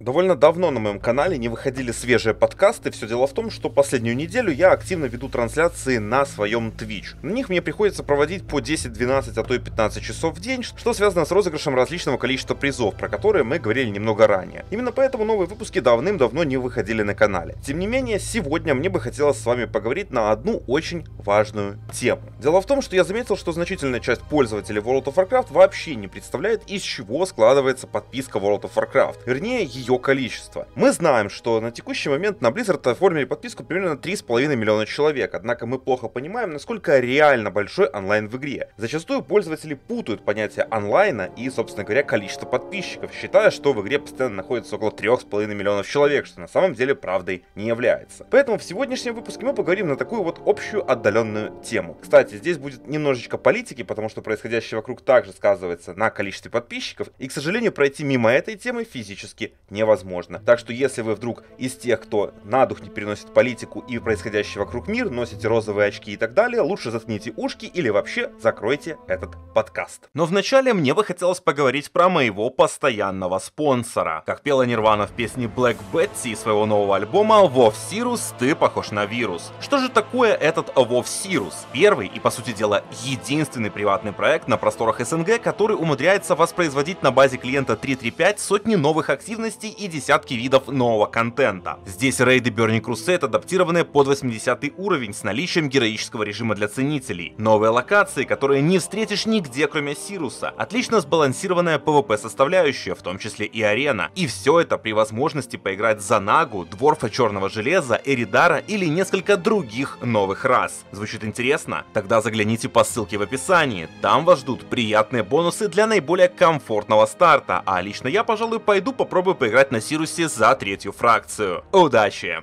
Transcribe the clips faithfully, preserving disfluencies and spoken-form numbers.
Довольно давно на моем канале не выходили свежие подкасты. Все дело в том, что последнюю неделю я активно веду трансляции на своем Twitch. На них мне приходится проводить по десять, двенадцать, а то и пятнадцать часов в день, что связано с розыгрышем различного количества призов, про которые мы говорили немного ранее. Именно поэтому новые выпуски давным-давно не выходили на канале. Тем не менее, сегодня мне бы хотелось с вами поговорить на одну очень важную тему. Дело в том, что я заметил, что значительная часть пользователей World of Warcraft вообще не представляет, из чего складывается подписка World of Warcraft. Вернее, ее количество. Мы знаем, что на текущий момент на Blizzard оформили подписку примерно три с половиной миллиона человек, однако мы плохо понимаем, насколько реально большой онлайн в игре. Зачастую пользователи путают понятие онлайна и, собственно говоря, количество подписчиков, считая, что в игре постоянно находится около трёх с половиной миллионов человек, что на самом деле правдой не является. Поэтому в сегодняшнем выпуске мы поговорим на такую вот общую отдаленную тему. Кстати, здесь будет немножечко политики, потому что происходящее вокруг также сказывается на количестве подписчиков, и, к сожалению, пройти мимо этой темы физически невозможно. Невозможно. Так что если вы вдруг из тех, кто на дух не переносит политику и происходящий вокруг мир, носите розовые очки и так далее, лучше заткните ушки или вообще закройте этот подкаст. Но вначале мне бы хотелось поговорить про моего постоянного спонсора. Как пела Нирвана в песне Black Betty из своего нового альбома Вов Сирус, ты похож на вирус. Что же такое этот Вов Сирус? Первый и, по сути дела, единственный приватный проект на просторах СНГ, который умудряется воспроизводить на базе клиента три три пять сотни новых активностей и десятки видов нового контента. Здесь рейды Burning Crusade, адаптированные под восьмидесятый уровень с наличием героического режима для ценителей, новые локации, которые не встретишь нигде, кроме Сируса, отлично сбалансированная PvP составляющая, в том числе и арена, и все это при возможности поиграть за Нагу, Дворфа Черного Железа, Эридара или несколько других новых рас. Звучит интересно? Тогда загляните по ссылке в описании, там вас ждут приятные бонусы для наиболее комфортного старта, а лично я, пожалуй, пойду попробую поиграть на Сирусе за третью фракцию. Удачи!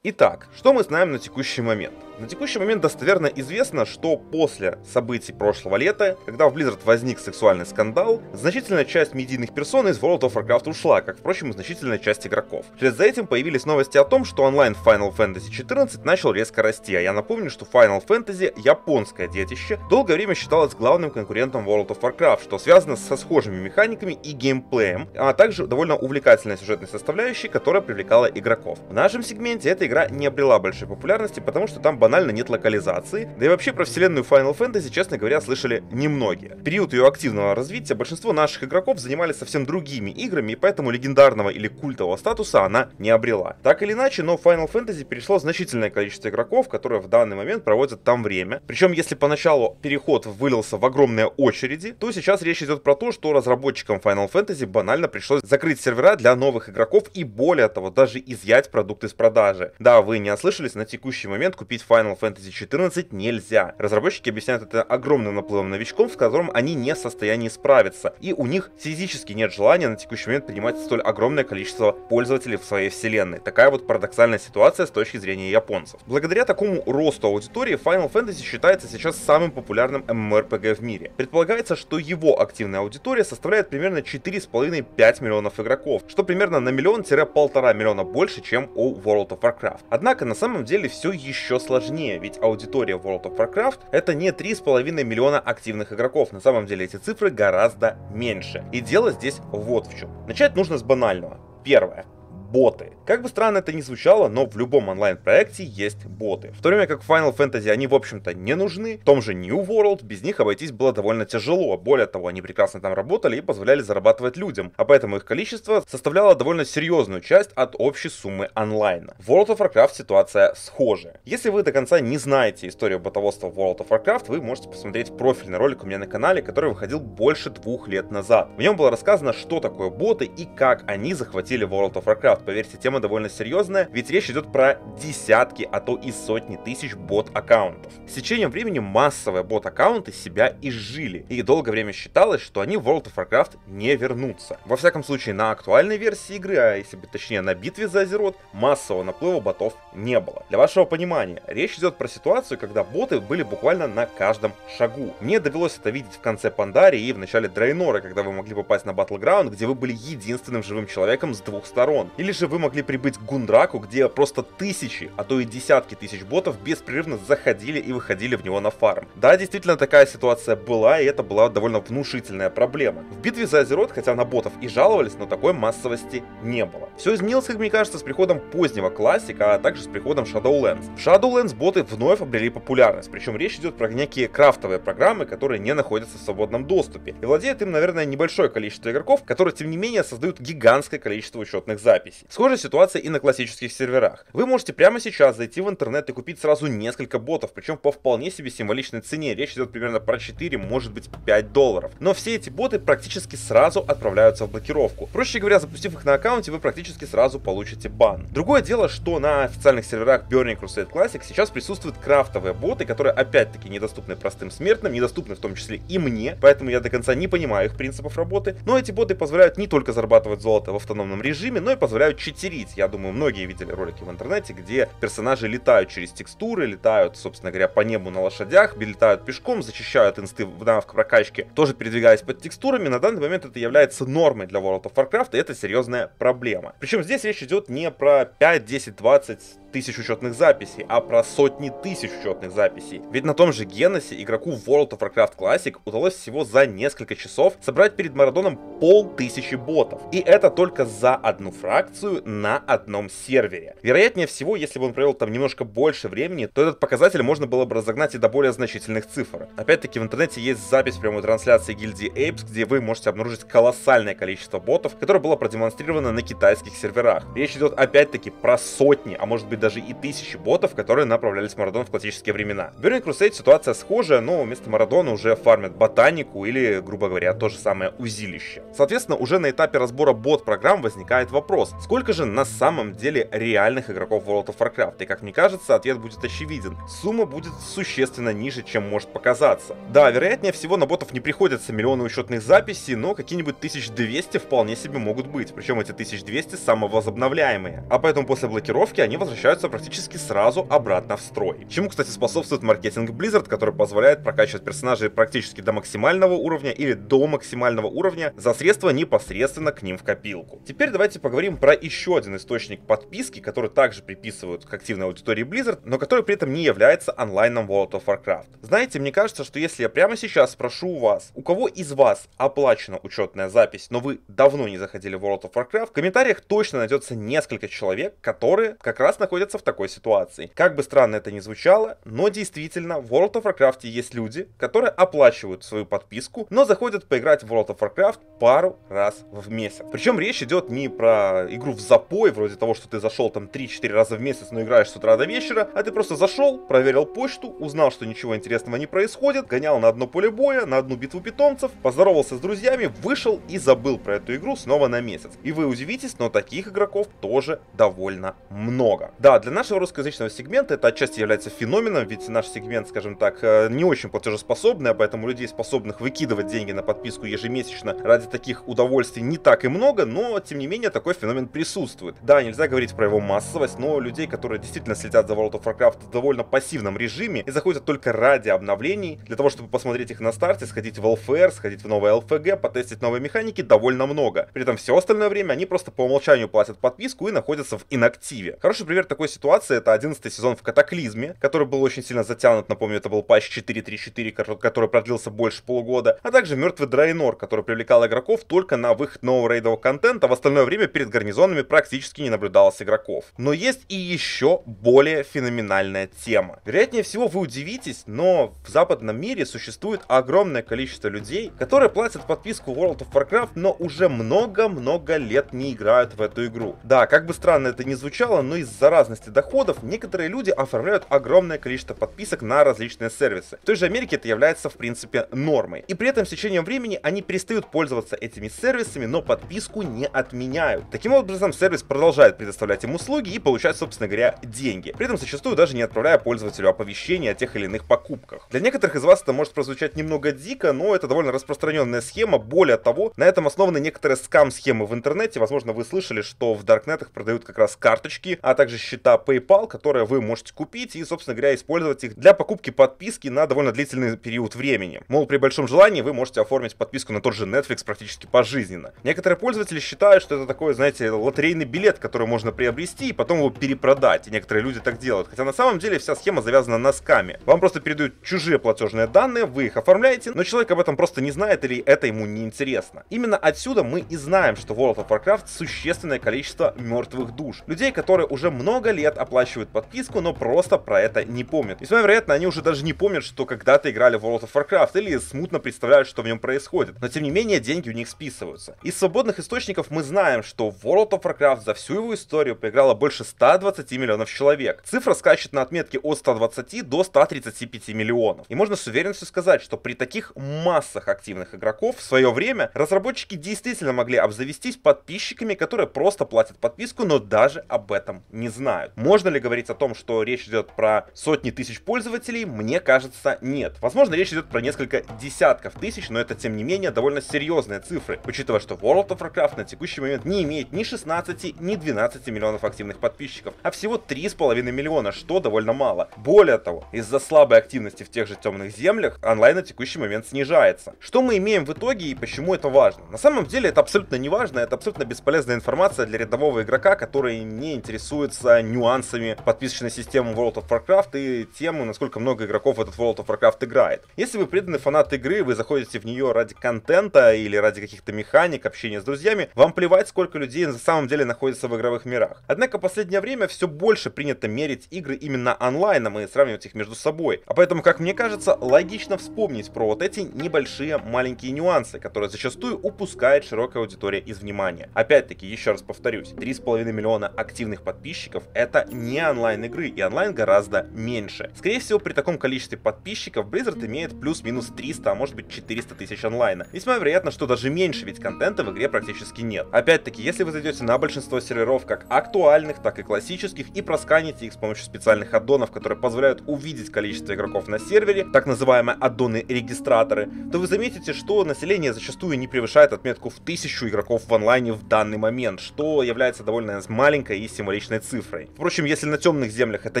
Итак, что мы знаем на текущий момент? На текущий момент достоверно известно, что после событий прошлого лета, когда в Blizzard возник сексуальный скандал, значительная часть медийных персон из World of Warcraft ушла, как, впрочем, и значительная часть игроков. Вслед за этим появились новости о том, что онлайн Final Fantasy четырнадцать начал резко расти, а я напомню, что Final Fantasy, японское детище, долгое время считалось главным конкурентом World of Warcraft, что связано со схожими механиками и геймплеем, а также довольно увлекательной сюжетной составляющей, которая привлекала игроков. В нашем сегменте эта игра не обрела большой популярности, потому что там банально нет локализации, да и вообще про вселенную Final Fantasy, честно говоря, слышали немногие. В период ее активного развития большинство наших игроков занимались совсем другими играми, и поэтому легендарного или культового статуса она не обрела. Так или иначе, но Final Fantasy перешло значительное количество игроков, которые в данный момент проводят там время. Причем, если поначалу переход вылился в огромные очереди, то сейчас речь идет про то, что разработчикам Final Fantasy банально пришлось закрыть сервера для новых игроков и, более того, даже изъять продукт из продажи. Да, вы не ослышались, на текущий момент купить Final Final Fantasy четырнадцать нельзя. Разработчики объясняют это огромным наплывом новичков, с которым они не в состоянии справиться, и у них физически нет желания на текущий момент принимать столь огромное количество пользователей в своей вселенной. Такая вот парадоксальная ситуация с точки зрения японцев. Благодаря такому росту аудитории Final Fantasy считается сейчас самым популярным MMORPG в мире. Предполагается, что его активная аудитория составляет примерно четыре с половиной — пять миллионов игроков, что примерно на миллион — полтора миллиона больше, чем у World of Warcraft. Однако на самом деле все еще сложнее. Ведь аудитория World of Warcraft это не три с половиной миллиона активных игроков, на самом деле эти цифры гораздо меньше. И дело здесь вот в чем. Начать нужно с банального. Первое. Боты. Как бы странно это ни звучало, но в любом онлайн-проекте есть боты. В то время как в Final Fantasy они, в общем-то, не нужны, в том же New World без них обойтись было довольно тяжело. Более того, они прекрасно там работали и позволяли зарабатывать людям, а поэтому их количество составляло довольно серьезную часть от общей суммы онлайна. В World of Warcraft ситуация схожая. Если вы до конца не знаете историю ботоводства в World of Warcraft, вы можете посмотреть профильный ролик у меня на канале, который выходил больше двух лет назад. В нем было рассказано, что такое боты и как они захватили World of Warcraft. Поверьте, тема довольно серьезная, ведь речь идет про десятки, а то и сотни тысяч бот-аккаунтов. С течением времени массовые бот-аккаунты себя изжили, и долгое время считалось, что они в World of Warcraft не вернутся. Во всяком случае, на актуальной версии игры, а если бы точнее на битве за Азерот, массового наплыва ботов не было. Для вашего понимания, речь идет про ситуацию, когда боты были буквально на каждом шагу. Мне довелось это видеть в конце Пандарии и в начале Дрейнора, когда вы могли попасть на Battleground, где вы были единственным живым человеком с двух сторон. Или же вы могли прибыть к Гундраку, где просто тысячи, а то и десятки тысяч ботов беспрерывно заходили и выходили в него на фарм. Да, действительно такая ситуация была, и это была довольно внушительная проблема. В битве за Азерот, хотя на ботов и жаловались, но такой массовости не было. Все изменилось, как мне кажется, с приходом позднего классика, а также с приходом Shadowlands. В Shadowlands боты вновь обрели популярность, причем речь идет про некие крафтовые программы, которые не находятся в свободном доступе, и владеет им, наверное, небольшое количество игроков, которые, тем не менее, создают гигантское количество учетных записей. Схожая ситуация и на классических серверах. Вы можете прямо сейчас зайти в интернет и купить сразу несколько ботов, причем по вполне себе символичной цене, речь идет примерно про четыре, может быть пять долларов. Но все эти боты практически сразу отправляются в блокировку. Проще говоря, запустив их на аккаунте, вы практически сразу получите бан. Другое дело, что на официальных серверах Burning Crusade Classic сейчас присутствуют крафтовые боты, которые опять-таки недоступны простым смертным, недоступны в том числе и мне, поэтому я до конца не понимаю их принципов работы. Но эти боты позволяют не только зарабатывать золото в автономном режиме, но и позволяют читерить. Я думаю, многие видели ролики в интернете, где персонажи летают через текстуры, летают, собственно говоря, по небу на лошадях, летают пешком, зачищают инсты в навык прокачки, тоже передвигаясь под текстурами. На данный момент это является нормой для World of Warcraft, и это серьезная проблема. Причем здесь речь идет не про пять, десять, двадцать тысяч учетных записей, а про сотни тысяч учетных записей. Ведь на том же Геносе игроку World of Warcraft Classic удалось всего за несколько часов собрать перед маратоном полтысячи ботов. И это только за одну фракцию на одном сервере. Вероятнее всего, если бы он провел там немножко больше времени, то этот показатель можно было бы разогнать и до более значительных цифр. Опять-таки в интернете есть запись прямой трансляции гильдии Apes, где вы можете обнаружить колоссальное количество ботов, которое было продемонстрировано на китайских серверах. Речь идет опять-таки про сотни, а может быть даже и тысячи ботов, которые направлялись в Марадон в классические времена. В Burning Crusade ситуация схожая, но вместо Марадона уже фармят ботанику или, грубо говоря, то же самое узилище. Соответственно, уже на этапе разбора бот-программ возникает вопрос, сколько же на самом деле реальных игроков World of Warcraft? И, как мне кажется, ответ будет очевиден. Сумма будет существенно ниже, чем может показаться. Да, вероятнее всего на ботов не приходятся миллионы учетных записей, но какие-нибудь тысяча двести вполне себе могут быть, причем эти тысяча двести самовозобновляемые. А поэтому после блокировки они возвращаются практически сразу обратно в строй. Чему, кстати, способствует маркетинг Blizzard, который позволяет прокачивать персонажей практически до максимального уровня или до максимального уровня за средства непосредственно к ним в копилку. Теперь давайте поговорим про еще один источник подписки, который также приписывают к активной аудитории Blizzard, но который при этом не является онлайном World of Warcraft. Знаете, мне кажется, что если я прямо сейчас спрошу у вас, у кого из вас оплачена учетная запись, но вы давно не заходили в World of Warcraft, в комментариях точно найдется несколько человек, которые как раз находятся в такой ситуации. Как бы странно это ни звучало, но действительно в World of Warcraft есть люди, которые оплачивают свою подписку, но заходят поиграть в World of Warcraft пару раз в месяц. Причем речь идет не про игру в запой, вроде того, что ты зашел там три-четыре раза в месяц, но играешь с утра до вечера, а ты просто зашел, проверил почту, узнал, что ничего интересного не происходит, гонял на одно поле боя, на одну битву питомцев, поздоровался с друзьями, вышел и забыл про эту игру снова на месяц. И вы удивитесь, но таких игроков тоже довольно много. Да, для нашего русскоязычного сегмента это отчасти является феноменом, ведь наш сегмент, скажем так, не очень платежеспособный, а поэтому людей, способных выкидывать деньги на подписку ежемесячно ради таких удовольствий, не так и много, но, тем не менее, такой феномен присутствует. Да, нельзя говорить про его массовость, но людей, которые действительно следят за World of Warcraft в довольно пассивном режиме и заходят только ради обновлений, для того, чтобы посмотреть их на старте, сходить в эл эф эр, сходить в новое эл эф джи, потестить новые механики, довольно много. При этом все остальное время они просто по умолчанию платят подписку и находятся в инактиве. Хороший пример такой ситуации — это одиннадцатый сезон в Катаклизме, который был очень сильно затянут, напомню, это был патч четыре точка три точка четыре, который продлился больше полугода, а также Мертвый Драйнор, который привлекал игроков только на выход нового рейдового контента, а в остальное время перед гарнизонами практически не наблюдалось игроков. Но есть и еще более феноменальная тема. Вероятнее всего вы удивитесь, но в западном мире существует огромное количество людей, которые платят подписку World of Warcraft, но уже много-много лет не играют в эту игру. Да, как бы странно это ни звучало, но из-за разности доходов некоторые люди оформляют огромное количество подписок на различные сервисы. В той же Америке это является в принципе нормой. И при этом с течением времени они перестают пользоваться этими сервисами, но подписку не отменяют. Таким образом, сервис продолжает предоставлять им услуги и получать, собственно говоря, деньги. При этом зачастую даже не отправляя пользователю оповещения о тех или иных покупках. Для некоторых из вас это может прозвучать немного дико, но это довольно распространенная схема. Более того, на этом основаны некоторые скам-схемы в интернете. Возможно, вы слышали, что в даркнетах продают как раз карточки, а также счета PayPal, которые вы можете купить и, собственно говоря, использовать их для покупки подписки на довольно длительный период времени. Мол, при большом желании вы можете оформить подписку на тот же Netflix практически пожизненно. Некоторые пользователи считают, что это такой, знаете, лотерейный билет, который можно приобрести и потом его перепродать. И некоторые люди так делают. Хотя на самом деле вся схема завязана на скаме. Вам просто передают чужие платежные данные, вы их оформляете, но человек об этом просто не знает или это ему не интересно. Именно отсюда мы и знаем, что в World of Warcraft существенное количество мертвых душ. Людей, которые уже много лет оплачивают подписку, но просто про это не помнят. И весьма вероятно, они уже даже не помнят, что когда-то играли в World of Warcraft или смутно представляют, что в нем происходит. Но тем не менее, деньги у них списываются. Из свободных источников мы знаем, что в World of Warcraft за всю его историю поиграло больше ста двадцати миллионов человек. Цифра скачет на отметке от ста двадцати до ста тридцати пяти миллионов. И можно с уверенностью сказать, что при таких массах активных игроков в свое время разработчики действительно могли обзавестись подписчиками, которые просто платят подписку, но даже об этом не знают. Можно ли говорить о том, что речь идет про сотни тысяч пользователей? Мне кажется, нет. Возможно, речь идет про несколько десятков тысяч, но это, тем не менее, довольно серьезные цифры, учитывая, что World of Warcraft на текущий момент не имеет ни шестнадцати, ни двенадцати миллионов активных подписчиков, а всего три с половиной миллиона, что довольно мало. Более того, из-за слабой активности в тех же темных землях онлайн на текущий момент снижается. Что мы имеем в итоге и почему это важно? На самом деле это абсолютно не важно, это абсолютно бесполезная информация для рядового игрока, который не интересуется нюансами подписочной системы World of Warcraft и тем, насколько много игроков в этот World of Warcraft играет. Если вы преданный фанат игры, вы заходите в нее ради контента или ради каких-то механик, общения с друзьями, вам плевать, сколько людей на самом деле находится в игровых мирах. Однако в последнее время все больше принято мерить игры именно онлайном и сравнивать их между собой. А поэтому, как мне кажется, логично вспомнить про вот эти небольшие маленькие нюансы, которые зачастую упускает широкая аудитория из внимания. Опять-таки, еще раз повторюсь, три с половиной миллиона активных подписчиков — это не онлайн игры, и онлайн гораздо меньше. Скорее всего, при таком количестве подписчиков Blizzard имеет плюс-минус триста, а может быть четыреста тысяч онлайна. Весьма вероятно, что даже меньше, ведь контента в игре практически нет. Опять-таки, если вы зайдете на большинство серверов, как актуальных, так и классических, и просканите их с помощью специальных аддонов, которые позволяют увидеть количество игроков на сервере, так называемые аддоны-регистраторы, то вы заметите, что население зачастую не превышает отметку в тысячу игроков в онлайне в данный момент, что является довольно маленькой и символичной цифрой. Впрочем, если на темных землях это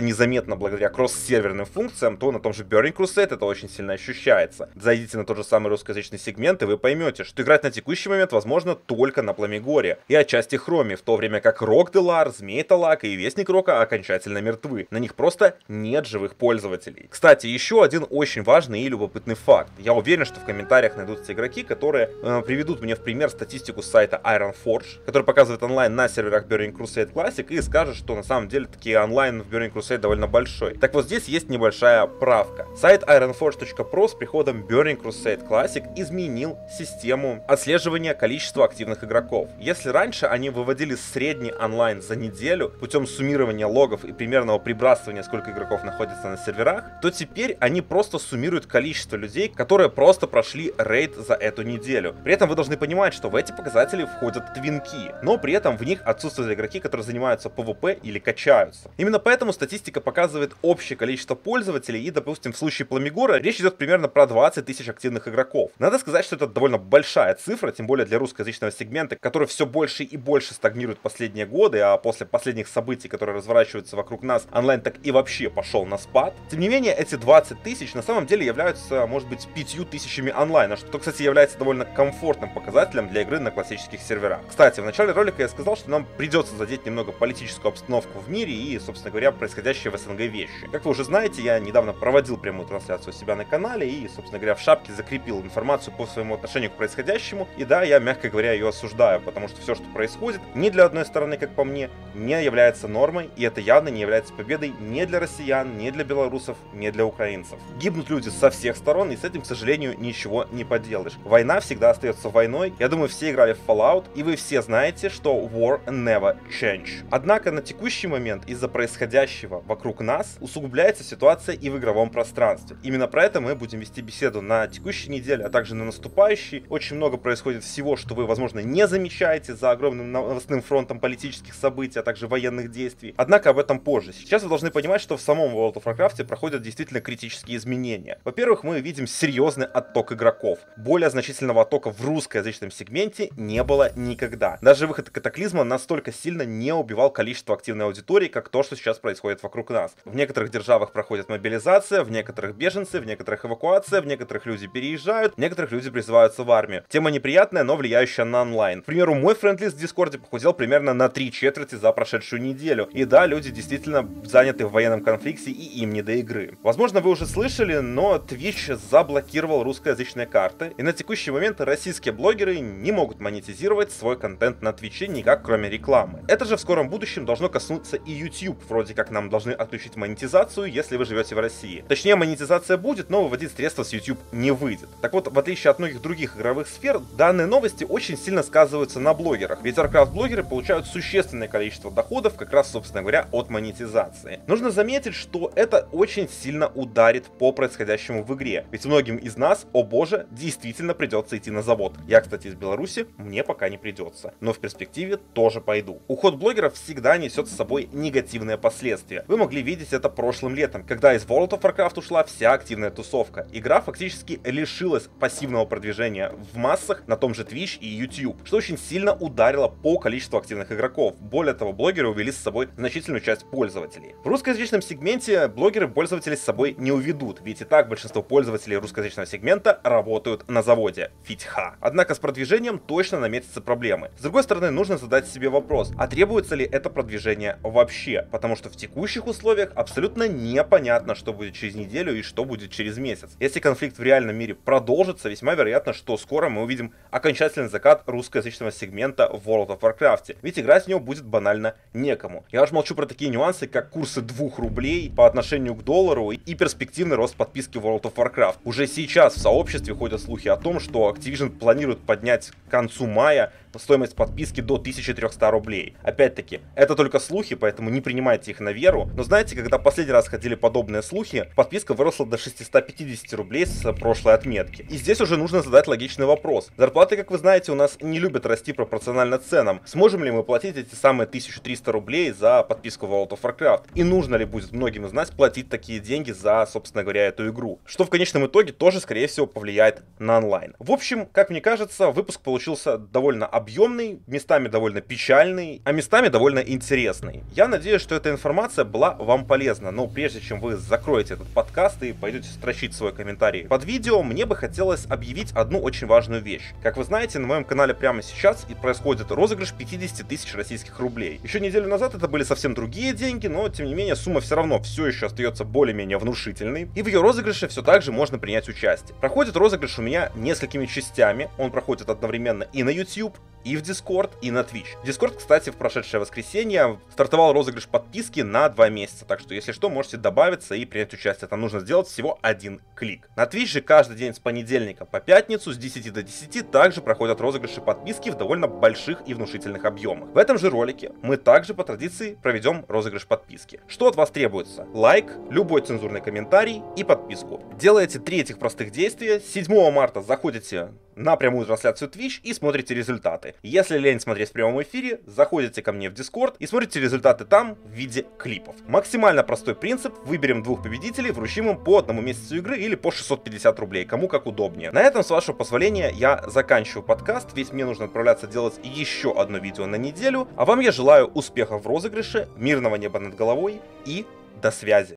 незаметно благодаря кросс-серверным функциям, то на том же Burning Crusade это очень сильно ощущается. Зайдите на тот же самый русскоязычный сегмент, и вы поймете, что играть на текущий момент возможно только на Пламегоре и отчасти Хроме, в то время как Рок-Делар, Змей-Талак и Вестник Рока окончательно мертвы. На них просто нет живых пользователей. Кстати, еще один очень важный и любопытный факт. Я уверен, что в комментариях найдутся игроки, которые э, приведут мне в пример статистику с сайта Ironforge, который показывает онлайн на серверах Burning Crusade Classic и скажет, что на самом деле такие онлайн в Burning Crusade довольно большой. Так вот, здесь есть небольшая правка. Сайт ironforge точка pro с приходом Burning Crusade Classic изменил систему отслеживания количества активных игроков. Если раньше они выводили средний онлайн за неделю путем суммирования логов и примерного прибрасывания, сколько игроков находится на серверах, то теперь они просто суммируют количество людей, которые просто прошли рейд за эту неделю. При этом вы должны понимать, что в эти показатели входят твинки, но при этом в них отсутствуют игроки, которые занимаются PvP или качаются. Именно поэтому статистика показывает общее количество пользователей, и, допустим, в случае Пламегора речь идет примерно про двадцать тысяч активных игроков. Надо сказать, что это довольно большая цифра, тем более для русскоязычного сегмента, который все больше и больше стагнирует последние годы, а после последних событий, которые разворачиваются вокруг нас, онлайн так и вообще пошел на спад. Тем не менее, эти двадцать тысяч на самом деле являются, может быть, пятью тысячами онлайна, что, кстати, является довольно комфортным показателем для игры на классических серверах. Кстати, в начале ролика я сказал, что нам придется задеть немного политическую обстановку в мире и, собственно говоря, происходящие в СНГ вещи. Как вы уже знаете, я недавно проводил прямую трансляцию у себя на канале и, собственно говоря, в шапке закрепил информацию по своему отношению к происходящему. И да, я, мягко говоря, ее осуждаю, потому что все, что происходит, ни для одной стороны, как по мне, не является нормой, и это явно не является победой ни для россиян, ни для белорусов, ни для украинцев. Гибнут люди со всех сторон, и с этим, к сожалению, ничего не поделаешь. Война всегда остается войной. Я думаю, все играли в Fallout, и вы все знаете, что war never change. Однако на текущий момент из-за происходящего вокруг нас усугубляется ситуация и в игровом пространстве. Именно про это мы будем вести беседу на текущей неделе, а также на наступающей. Очень много происходит всего, что вы, возможно, не замечаете за огромным новостным фронтом политических событий, а также военных действий. Однако об этом позже. Сейчас вы должны понимать, что в самом World of Warcraft проходят действительно критические изменения. Во-первых, мы видим серьезный отток игроков. Более значительного оттока в русскоязычном сегменте не было никогда. Даже выход катаклизма настолько сильно не убивал количество активной аудитории, как то, что сейчас происходит вокруг нас. В некоторых державах проходит мобилизация, в некоторых беженцы, в некоторых эвакуация, в некоторых люди переезжают, в некоторых люди призываются в армию. Тема неприятная, но влияющая на онлайн. К примеру, мой френдлист в Дискорде похудел примерно примерно на три четверти за прошедшую неделю. И да, люди действительно заняты в военном конфликте, и им не до игры. Возможно, вы уже слышали, но Twitch заблокировал русскоязычные карты, и на текущий момент российские блогеры не могут монетизировать свой контент на Твиче никак, кроме рекламы. Это же в скором будущем должно коснуться и YouTube, вроде как нам должны отключить монетизацию, если вы живете в России. Точнее, монетизация будет, но выводить средства с YouTube не выйдет. Так вот, в отличие от многих других игровых сфер, данные новости очень сильно сказываются на блогерах, ведь Warcraft-блогеры получают существенное количество доходов как раз, собственно говоря, от монетизации. Нужно заметить, что это очень сильно ударит по происходящему в игре, ведь многим из нас, о боже, действительно придется идти на завод. Я, кстати, из Беларуси, мне пока не придется, но в перспективе тоже пойду. Уход блогеров всегда несет с собой негативные последствия. Вы могли видеть это прошлым летом, когда из World of Warcraft ушла вся активная тусовка. Игра фактически лишилась пассивного продвижения в массах на том же Twitch и YouTube, что очень сильно ударило по количеству активных игроков. Более того, блогеры увели с собой значительную часть пользователей. В русскоязычном сегменте блогеры пользователей с собой не уведут, ведь и так большинство пользователей русскоязычного сегмента работают на заводе. Фитьха. Однако с продвижением точно наметятся проблемы. С другой стороны, нужно задать себе вопрос, а требуется ли это продвижение вообще? Потому что в текущих условиях абсолютно непонятно, что будет через неделю и что будет через месяц. Если конфликт в реальном мире продолжится, весьма вероятно, что скоро мы увидим окончательный закат русскоязычного сегмента в World of Warcraft, ведь играть в него будет банально некому. Я уж молчу про такие нюансы, как курсы двух рублей по отношению к доллару и перспективный рост подписки World of Warcraft. Уже сейчас в сообществе ходят слухи о том, что Activision планирует поднять к концу мая стоимость подписки до тысячи трёхсот рублей. Опять-таки, это только слухи, поэтому не принимайте их на веру. Но знаете, когда последний раз ходили подобные слухи, подписка выросла до шестисот пятидесяти рублей с прошлой отметки. И здесь уже нужно задать логичный вопрос. Зарплаты, как вы знаете, у нас не любят расти пропорционально ценам. Сможем ли мы платить эти самые тысячу триста рублей за подписку World of Warcraft? И нужно ли будет многим из нас платить такие деньги за, собственно говоря, эту игру? Что в конечном итоге тоже, скорее всего, повлияет на онлайн. В общем, как мне кажется, выпуск получился довольно обычным, объемный, местами довольно печальный, а местами довольно интересный. Я надеюсь, что эта информация была вам полезна, но прежде чем вы закроете этот подкаст и пойдете строчить свой комментарий под видео, мне бы хотелось объявить одну очень важную вещь. Как вы знаете, на моем канале прямо сейчас и происходит розыгрыш пятидесяти тысяч российских рублей. Еще неделю назад это были совсем другие деньги, но тем не менее сумма все равно все еще остается более-менее внушительной, и в ее розыгрыше все так же можно принять участие. Проходит розыгрыш у меня несколькими частями, он проходит одновременно и на YouTube, и в Discord, и на Twitch. В Discord, кстати, в прошедшее воскресенье стартовал розыгрыш подписки на два месяца, так что, если что, можете добавиться и принять участие. Там нужно сделать всего один клик. На Twitch же каждый день с понедельника по пятницу с десяти до десяти также проходят розыгрыши подписки в довольно больших и внушительных объемах. В этом же ролике мы также по традиции проведем розыгрыш подписки. Что от вас требуется? Лайк, любой цензурный комментарий и подписку. Делаете три этих простых действия. седьмого марта заходите на прямую трансляцию Twitch и смотрите результаты. Если лень смотреть в прямом эфире, заходите ко мне в Discord и смотрите результаты там в виде клипов. Максимально простой принцип: выберем двух победителей, вручим им по одному месяцу игры или по шестьсот пятьдесят рублей, кому как удобнее. На этом, с вашего позволения, я заканчиваю подкаст, ведь мне нужно отправляться делать еще одно видео на неделю, а вам я желаю успехов в розыгрыше, мирного неба над головой и до связи.